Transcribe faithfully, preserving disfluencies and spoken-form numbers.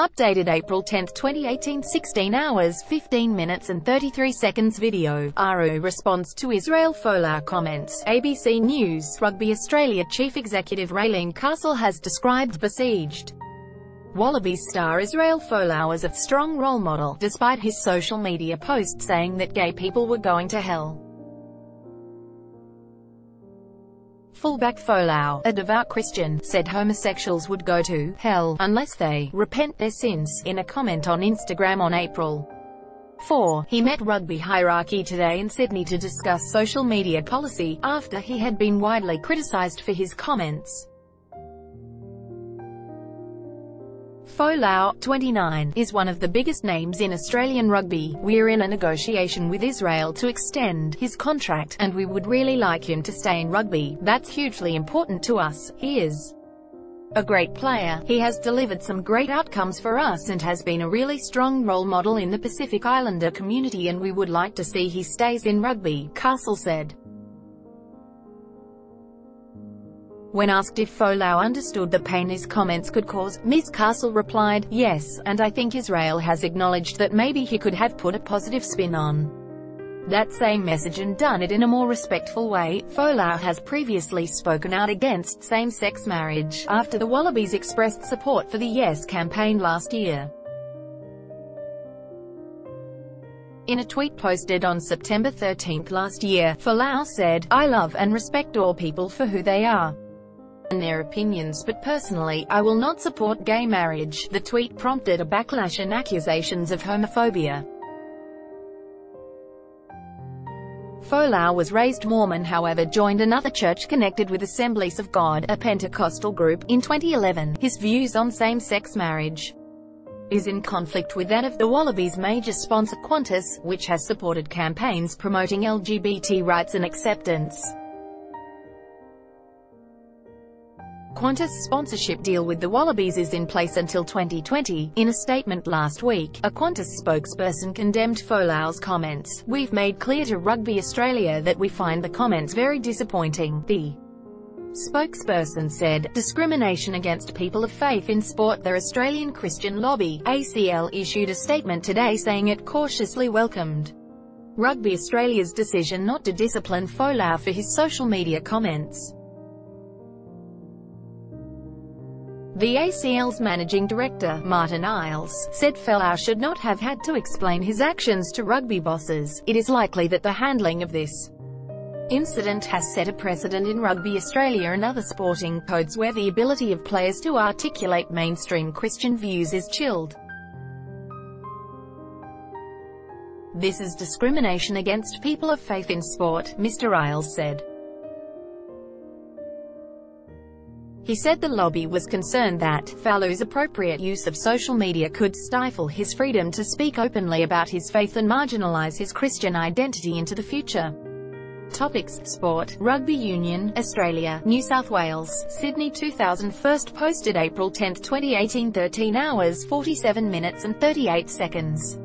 Updated April tenth twenty eighteen, sixteen hours, fifteen minutes and thirty-three seconds video. R O responds to Israel Folau comments. A B C News. Rugby Australia Chief Executive Raelene Castle has described besieged Wallabies star Israel Folau as a strong role model, despite his social media post saying that gay people were going to hell. Fullback Folau, a devout Christian, said homosexuals would go to hell unless they repent their sins. In a comment on Instagram on April fourth, he met rugby hierarchy today in Sydney to discuss social media policy, after he had been widely criticised for his comments. Folau, twenty-nine, is one of the biggest names in Australian rugby. We're in a negotiation with Israel to extend his contract, and we would really like him to stay in rugby. That's hugely important to us. He is a great player. He has delivered some great outcomes for us and has been a really strong role model in the Pacific Islander community, and we would like to see he stays in rugby, Castle said. When asked if Folau understood the pain his comments could cause, Miz Castle replied, "Yes, and I think Israel has acknowledged that maybe he could have put a positive spin on that same message and done it in a more respectful way." Folau has previously spoken out against same-sex marriage, after the Wallabies expressed support for the Yes campaign last year. In a tweet posted on September thirteenth last year, Folau said, "I love and respect all people for who they are and their opinions, but personally, I will not support gay marriage." The tweet prompted a backlash and accusations of homophobia. Folau was raised Mormon, however joined another church connected with Assemblies of God, a Pentecostal group, in twenty eleven. His views on same-sex marriage is in conflict with that of the Wallabies' major sponsor Qantas, which has supported campaigns promoting L G B T rights and acceptance. Qantas' sponsorship deal with the Wallabies is in place until twenty twenty. In a statement last week, a Qantas spokesperson condemned Folau's comments. "We've made clear to Rugby Australia that we find the comments very disappointing," the spokesperson said. "Discrimination against people of faith in sport." The Australian Christian Lobby, A C L, issued a statement today saying it cautiously welcomed Rugby Australia's decision not to discipline Folau for his social media comments. The A C L's managing director, Martin Iles, said Folau should not have had to explain his actions to rugby bosses. "It is likely that the handling of this incident has set a precedent in Rugby Australia and other sporting codes where the ability of players to articulate mainstream Christian views is chilled. This is discrimination against people of faith in sport," Mister Iles said. He said the lobby was concerned that Folau's appropriate use of social media could stifle his freedom to speak openly about his faith and marginalise his Christian identity into the future. Topics: Sport. Rugby Union, Australia, New South Wales, Sydney two thousand one, posted April tenth twenty eighteen, thirteen hours, forty-seven minutes and thirty-eight seconds.